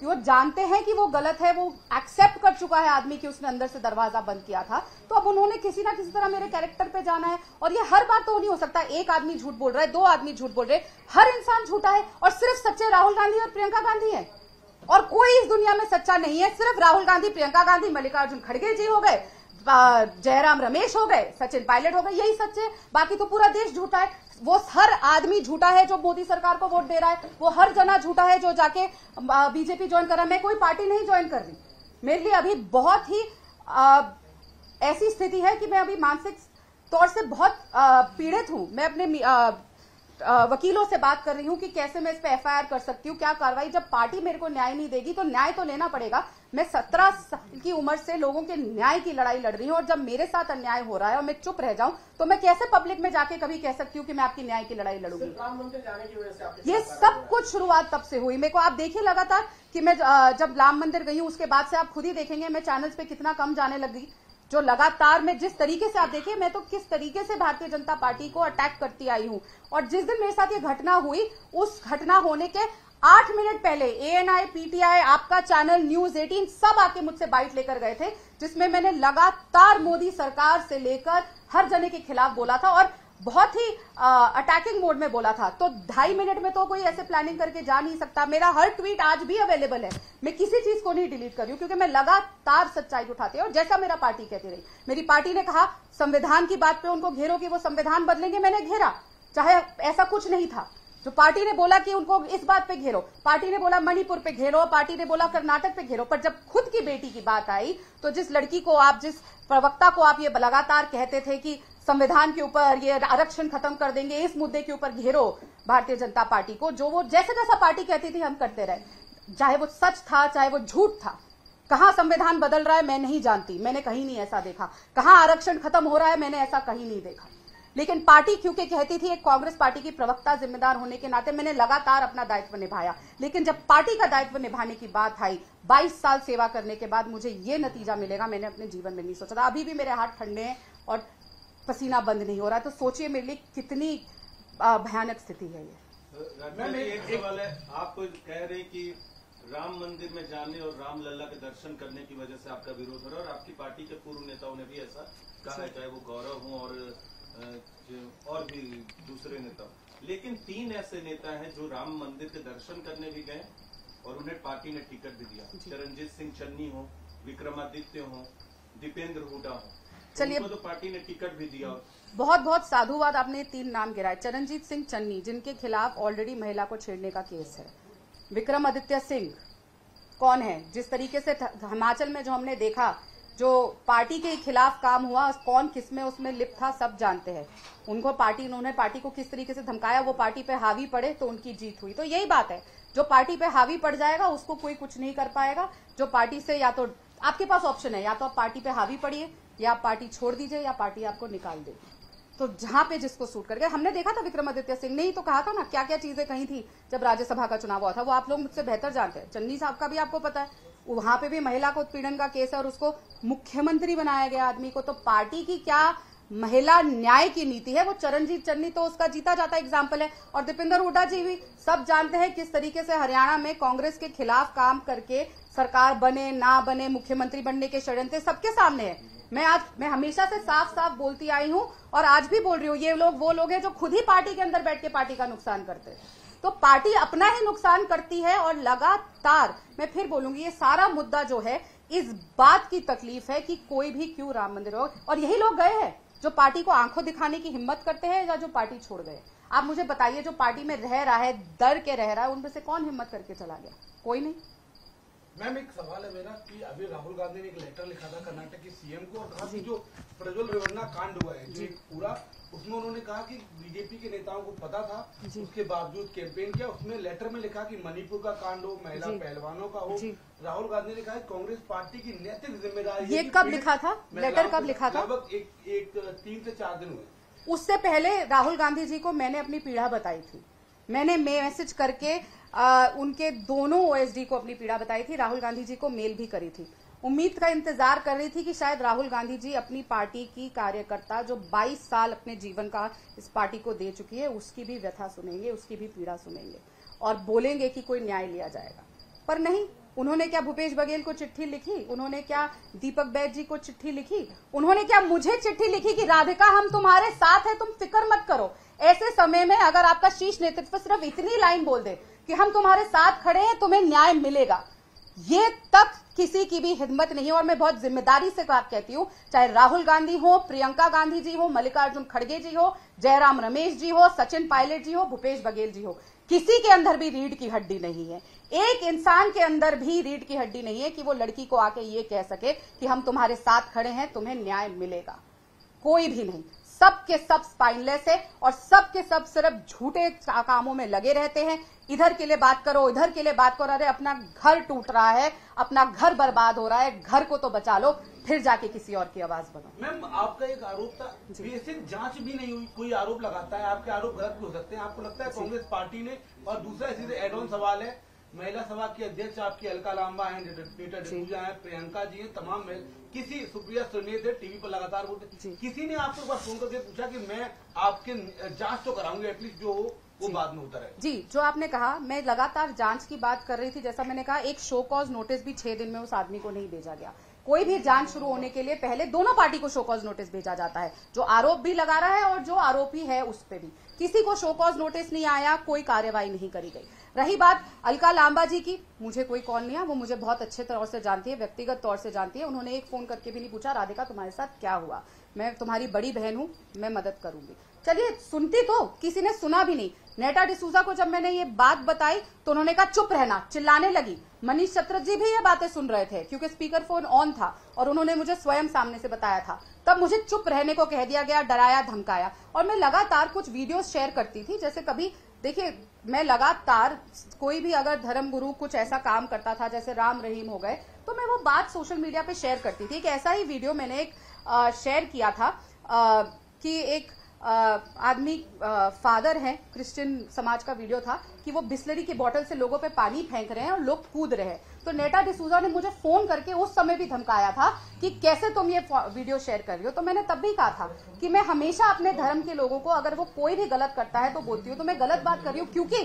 वो जानते हैं कि वो गलत है, वो एक्सेप्ट कर चुका है आदमी कि उसने अंदर से दरवाजा बंद किया था, तो अब उन्होंने किसी ना किसी तरह मेरे कैरेक्टर पे जाना है। और ये हर बार तो नहीं हो सकता, एक आदमी झूठ बोल रहा है, दो आदमी झूठ बोल रहे, हर इंसान झूठा है और सिर्फ सच्चे राहुल गांधी और प्रियंका गांधी है, और कोई इस दुनिया में सच्चा नहीं है, सिर्फ राहुल गांधी प्रियंका गांधी मल्लिकार्जुन खड़गे जी हो गए, जयराम रमेश हो गए, सचिन पायलट हो गए, यही सच्चे, बाकी तो पूरा देश झूठा है। वो हर आदमी झूठा है जो मोदी सरकार को वोट दे रहा है, वो हर जना झूठा है जो जाके बीजेपी ज्वाइन कर रहा है। मैं कोई पार्टी नहीं ज्वाइन कर रही, मेरे लिए अभी बहुत ही आ, ऐसी स्थिति है कि मैं अभी मानसिक तौर से बहुत आ, पीड़ित हूं। मैं अपने आ, वकीलों से बात कर रही हूँ कि कैसे मैं इस पे एफ आई आर कर सकती हूँ, क्या कार्रवाई, जब पार्टी मेरे को न्याय नहीं देगी तो न्याय तो लेना पड़ेगा। मैं सत्रह साल की उम्र से लोगों के न्याय की लड़ाई लड़ रही हूँ, और जब मेरे साथ अन्याय हो रहा है और मैं चुप रह जाऊं तो मैं कैसे पब्लिक में जाके कभी कह सकती हूँ कि मैं आपकी न्याय की लड़ाई लड़ूंगी। ये सब कुछ शुरुआत तब से हुई, मेरे को आप देखिए लगातार कि मैं जब राम मंदिर गई हूँ उसके बाद से आप खुद ही देखेंगे मैं चैनल्स पे कितना कम जाने लगी, जो लगातार मैं जिस तरीके से, आप देखिए मैं तो किस तरीके से भारतीय जनता पार्टी को अटैक करती आई हूं। और जिस दिन मेरे साथ ये घटना हुई उस घटना होने के आठ मिनट पहले A N I, P T I, आपका चैनल, न्यूज़ अठारह सब आके मुझसे बाइट लेकर गए थे, जिसमें मैंने लगातार मोदी सरकार से लेकर हर जने के खिलाफ बोला था और बहुत ही अटैकिंग मोड में बोला था। तो ढाई मिनट में तो कोई ऐसे प्लानिंग करके जा नहीं सकता। मेरा हर ट्वीट आज भी अवेलेबल है, मैं किसी चीज को नहीं डिलीट कर रही हूं, क्योंकि मैं लगातार सच्चाई उठाती हूं और जैसा मेरा पार्टी कहती रही। मेरी पार्टी ने कहा संविधान की बात पे उनको घेरो कि वो संविधान बदलेंगे, मैंने घेरा, चाहे ऐसा कुछ नहीं था। जो पार्टी ने बोला कि उनको इस बात पे घेरो, पार्टी ने बोला मणिपुर पे घेरो, पार्टी ने बोला कर्नाटक पे घेरो, पर जब खुद की बेटी की बात आई तो जिस लड़की को आप, जिस प्रवक्ता को आप ये लगातार कहते थे कि संविधान के ऊपर, ये आरक्षण खत्म कर देंगे, इस मुद्दे के ऊपर घेरो भारतीय जनता पार्टी को, जो वो जैसे जैसा पार्टी कहती थी हम करते रहे, चाहे वो सच था चाहे वो झूठ था। कहाँ संविधान बदल रहा है मैं नहीं जानती, मैंने कहीं नहीं ऐसा देखा, कहाँ आरक्षण खत्म हो रहा है मैंने ऐसा कहीं नहीं देखा। लेकिन पार्टी क्योंकि कहती थी, एक कांग्रेस पार्टी की प्रवक्ता जिम्मेदार होने के नाते मैंने लगातार अपना दायित्व निभाया, लेकिन जब पार्टी का दायित्व निभाने की बात आई, बाईस साल सेवा करने के बाद मुझे ये नतीजा मिलेगा मैंने अपने जीवन में नहीं सोचा था। अभी भी मेरे हाथ ठंडे हैं और पसीना बंद नहीं हो रहा, तो सोचिए मेरे लिए कितनी भयानक स्थिति है ये। आप कह रहे कि राम मंदिर में जाने और राम लल्ला के दर्शन करने की वजह से आपका विरोध हो रहा है और आपकी पार्टी के पूर्व नेताओं ने भी ऐसा कहा है, चाहे वो गौरव हो और और भी दूसरे नेता, लेकिन तीन ऐसे नेता हैं जो राम मंदिर के दर्शन करने भी गए और उन्हें पार्टी ने टिकट भी दिया, चरणजीत सिंह चन्नी हो, विक्रमादित्य हो, दीपेंद्र हुडा हो, चलिए तो पार्टी ने टिकट भी दिया। बहुत बहुत साधुवाद, आपने तीन नाम गिराए। चरणजीत सिंह चन्नी जिनके खिलाफ ऑलरेडी महिला को छेड़ने का केस है, विक्रमादित्य सिंह कौन है, जिस तरीके से हिमाचल में जो हमने देखा जो पार्टी के खिलाफ काम हुआ, कौन किसमें उसमें लिप्त था सब जानते हैं। उनको पार्टी उन्होंने पार्टी को किस तरीके से धमकाया, वो पार्टी पे हावी पड़े तो उनकी जीत हुई। तो यही बात है, जो पार्टी पे हावी पड़ जाएगा उसको कोई कुछ नहीं कर पाएगा। जो पार्टी से, या तो आपके पास ऑप्शन है, या तो आप पार्टी पे हावी पड़िए या आप पार्टी छोड़ दीजिए या पार्टी आपको निकाल देगी। तो जहां पे जिसको सूट करके हमने देखा था, विक्रमादित्य सिंह ने ही तो कहा था ना क्या क्या चीजें कही थी जब राज्यसभा का चुनाव हुआ था, वो आप लोग मुझसे बेहतर जानते हैं। चन्नी साहब का भी आपको पता है, वहां पे भी महिला को उत्पीड़न का केस है और उसको मुख्यमंत्री बनाया गया आदमी को। तो पार्टी की क्या महिला न्याय की नीति है, वो चरणजीत चन्नी तो उसका जीता जाता एग्जाम्पल है। और दीपेंद्र हुड्डा जी भी सब जानते हैं किस तरीके से हरियाणा में कांग्रेस के खिलाफ काम करके सरकार बने ना बने, मुख्यमंत्री बनने के षड्यंत्र सबके सामने है। मैं आज मैं हमेशा से साफ साफ बोलती आई हूं और आज भी बोल रही हूं, ये लोग वो लोग हैं जो खुद ही पार्टी के अंदर बैठ के पार्टी का नुकसान करते हैं। तो पार्टी अपना ही नुकसान करती है और लगातार मैं फिर बोलूंगी, ये सारा मुद्दा जो है इस बात की तकलीफ है कि कोई भी क्यों राम मंदिर हो, और यही लोग गए हैं जो पार्टी को आंखों दिखाने की हिम्मत करते हैं या जो पार्टी छोड़ गए। आप मुझे बताइए, जो पार्टी में रह रहा है, डर के रह रहा है, उनमें से कौन हिम्मत करके चला गया? कोई नहीं। मैम एक सवाल है मेरा कि अभी राहुल गांधी ने एक लेटर लिखा था कर्नाटक के सीएम को और कहा कि जो प्रज्वल रेवन्ना कांड हुआ है जो एक पूरा, उसमें उन्होंने कहा कि बीजेपी के नेताओं को पता था, उसके बावजूद कैंपेन किया। उसमें लेटर में लिखा कि मणिपुर का कांड हो, महिला पहलवानों का हो, राहुल गांधी ने कहा कांग्रेस पार्टी की नैतिक जिम्मेदारी। ये कब लिखा था लेटर, कब लिखा था? लगभग एक तीन से चार दिन हुए। उससे पहले राहुल गांधी जी को मैंने अपनी पीड़ा बताई थी, मैंने मैसेज करके आ, उनके दोनों ओएसडी को अपनी पीड़ा बताई थी, राहुल गांधी जी को मेल भी करी थी। उम्मीद का इंतजार कर रही थी कि शायद राहुल गांधी जी अपनी पार्टी की कार्यकर्ता जो बाईस साल अपने जीवन का इस पार्टी को दे चुकी है उसकी भी व्यथा सुनेंगे, उसकी भी पीड़ा सुनेंगे और बोलेंगे कि कोई न्याय लिया जाएगा, पर नहीं। उन्होंने क्या भूपेश बघेल को चिट्ठी लिखी? उन्होंने क्या दीपक बैज जी को चिट्ठी लिखी? उन्होंने क्या मुझे चिट्ठी लिखी कि राधिका हम तुम्हारे साथ हैं, तुम फिक्र मत करो? ऐसे समय में अगर आपका शीर्ष नेतृत्व सिर्फ इतनी लाइन बोल दे कि हम तुम्हारे साथ खड़े हैं, तुम्हें न्याय मिलेगा, ये तक किसी की भी हिम्मत नहीं है। और मैं बहुत जिम्मेदारी से बात कहती हूँ, चाहे राहुल गांधी हो, प्रियंका गांधी जी हो, मल्लिकार्जुन खड़गे जी हो, जयराम रमेश जी हो, सचिन पायलट जी हो, भूपेश बघेल जी हो, किसी के अंदर भी रीढ़ की हड्डी नहीं है। एक इंसान के अंदर भी रीढ़ की हड्डी नहीं है कि वो लड़की को आके ये कह सके कि हम तुम्हारे साथ खड़े हैं, तुम्हें न्याय मिलेगा। कोई भी नहीं, सब के सब स्पाइनलेस है और सब के सब सिर्फ झूठे कामों में लगे रहते हैं। इधर के लिए बात करो, इधर के लिए बात करो, अरे अपना घर टूट रहा है, अपना घर बर्बाद हो रहा है, घर को तो बचा लो, फिर जाके किसी और की आवाज बनो। मैम आपका एक आरोप था, बेसिक जांच भी नहीं हुई, कोई आरोप लगाता है, आपके आरोप गलत भी हो सकते हैं, आपको लगता है कांग्रेस पार्टी ने? और दूसरा इसी से एड ऑन सवाल है, महिला सभा की अध्यक्ष आपकी अलका लांबा है, डेटा डिसूजा है, प्रियंका जी है, तमाम किसी सुप्रिया सुने थे टीवी पर लगातार बोलते, किसी ने आपको बार फोन करके पूछा कि मैं आपके जांच तो कराऊंगी, एटलीस्ट जो हो वो बाद में उतर है? जी, जो आपने कहा, मैं लगातार जांच की बात कर रही थी। जैसा मैंने कहा, एक शो कॉज नोटिस भी छह दिन में उस आदमी को नहीं भेजा गया। कोई भी जांच शुरू होने के लिए पहले दोनों पार्टी को शो कॉज नोटिस भेजा जाता है, जो आरोप भी लगा रहा है और जो आरोपी है उस पर भी। किसी को शो कॉज नोटिस नहीं आया, कोई कार्रवाई नहीं करी गई। रही बात अलका लांबा जी की, मुझे कोई कॉल नहीं आया, वो मुझे बहुत अच्छे तौर से जानती है, व्यक्तिगत तौर से जानती है। उन्होंने एक फोन करके भी नहीं पूछा राधिका तुम्हारे साथ क्या हुआ, मैं तुम्हारी बड़ी बहन हूँ, मैं मदद करूंगी। चलिए सुनती तो, किसी ने सुना भी नहीं। नेता डिसूजा को जब मैंने ये बात बताई तो उन्होंने कहा चुप रहना, चिल्लाने लगी। मनीष चत्र जी भी ये बातें सुन रहे थे क्योंकि स्पीकर फोन ऑन था और उन्होंने मुझे स्वयं सामने से बताया था। तब मुझे चुप रहने को कह दिया गया, डराया धमकाया। और मैं लगातार कुछ वीडियो शेयर करती थी, जैसे कभी देखिए मैं लगातार कोई भी अगर धर्मगुरु कुछ ऐसा काम करता था जैसे राम रहीम हो गए, तो मैं वो बात सोशल मीडिया पे शेयर करती थी। कि ऐसा ही वीडियो मैंने एक शेयर किया था आ, कि एक आदमी फादर है, क्रिश्चियन समाज का वीडियो था, कि वो बिस्लरी की बोतल से लोगों पे पानी फेंक रहे हैं और लोग कूद रहे हैं। तो नेता डिसूजा ने मुझे फोन करके उस समय भी धमकाया था कि कैसे तुम ये वीडियो शेयर कर रही हो। तो मैंने तब भी कहा था कि मैं हमेशा अपने धर्म के लोगों को, अगर वो कोई भी गलत करता है तो बोलती हूँ, तो मैं गलत बात कर रही हूँ, क्योंकि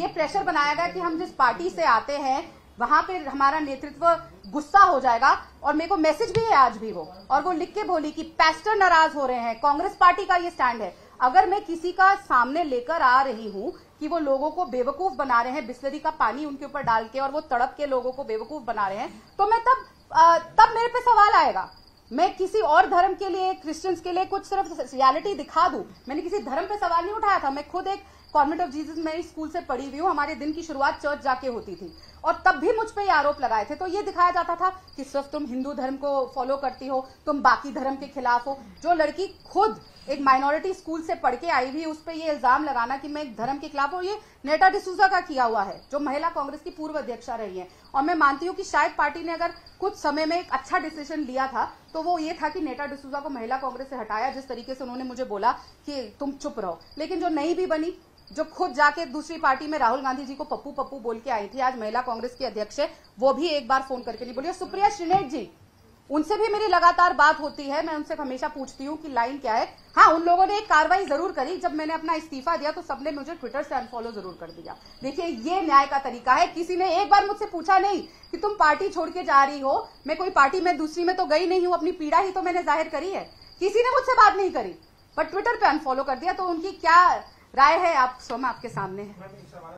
ये प्रेशर बनाया गया कि हम जिस पार्टी से आते हैं वहां पे हमारा नेतृत्व गुस्सा हो जाएगा। और मेरे को मैसेज भी है आज भी वो, और वो लिख के बोली कि पैस्टर नाराज हो रहे हैं, कांग्रेस पार्टी का ये स्टैंड है। अगर मैं किसी का सामने लेकर आ रही हूं कि वो लोगों को बेवकूफ बना रहे हैं, बिस्लरी का पानी उनके ऊपर डाल के और वो तड़प के लोगों को बेवकूफ बना रहे हैं, तो मैं तब आ, तब मेरे पे सवाल आएगा। मैं किसी और धर्म के लिए, क्रिश्चियंस के लिए कुछ सिर्फ रियलिटी दिखा दूं, मैंने किसी धर्म पे सवाल नहीं उठाया था। मैं खुद एक कॉन्वेंट ऑफ जीसस में स्कूल से पढ़ी हुई हूँ, हमारे दिन की शुरुआत चर्च जाके होती थी, और तब भी मुझ पे ये आरोप लगाए थे। तो ये दिखाया जाता था कि सिर्फ तुम हिंदू धर्म को फॉलो करती हो, तुम बाकी धर्म के खिलाफ हो। जो लड़की खुद एक माइनॉरिटी स्कूल से पढ़ के आई हुई, उस पर ये इल्जाम लगाना कि मैं एक धर्म के खिलाफ हूँ, ये नेता डिसूजा का किया हुआ है, जो महिला कांग्रेस की पूर्व अध्यक्षा रही है। और मैं मानती हूँ कि शायद पार्टी ने अगर कुछ समय में एक अच्छा डिसीजन लिया था तो वो ये था कि नेता डिसूजा को महिला कांग्रेस से हटाया, जिस तरीके से उन्होंने मुझे बोला कि तुम चुप रहो। लेकिन जो नहीं भी बनी, जो खुद जाके दूसरी पार्टी में राहुल गांधी जी को पप्पू पप्पू बोल के आई थी, आज महिला कांग्रेस की अध्यक्ष है, वो भी एक बार फोन करके नहीं बोली। और सुप्रिया श्रीनेट जी, उनसे भी मेरी लगातार बात होती है, मैं उनसे हमेशा पूछती हूँ कि लाइन क्या है। हाँ, उन लोगों ने एक कार्रवाई जरूर करी, जब मैंने अपना इस्तीफा दिया तो सबने मुझे ट्विटर से अनफॉलो जरूर कर दिया। देखिए, ये न्याय का तरीका है। किसी ने एक बार मुझसे पूछा नहीं कि तुम पार्टी छोड़ के जा रही हो। मैं कोई पार्टी में दूसरी में तो गई नहीं हूँ, अपनी पीड़ा ही तो मैंने जाहिर करी है। किसी ने मुझसे बात नहीं करी, बट ट्विटर पर अनफॉलो कर दिया। तो उनकी क्या राय है, आप स्वयं आपके सामने है।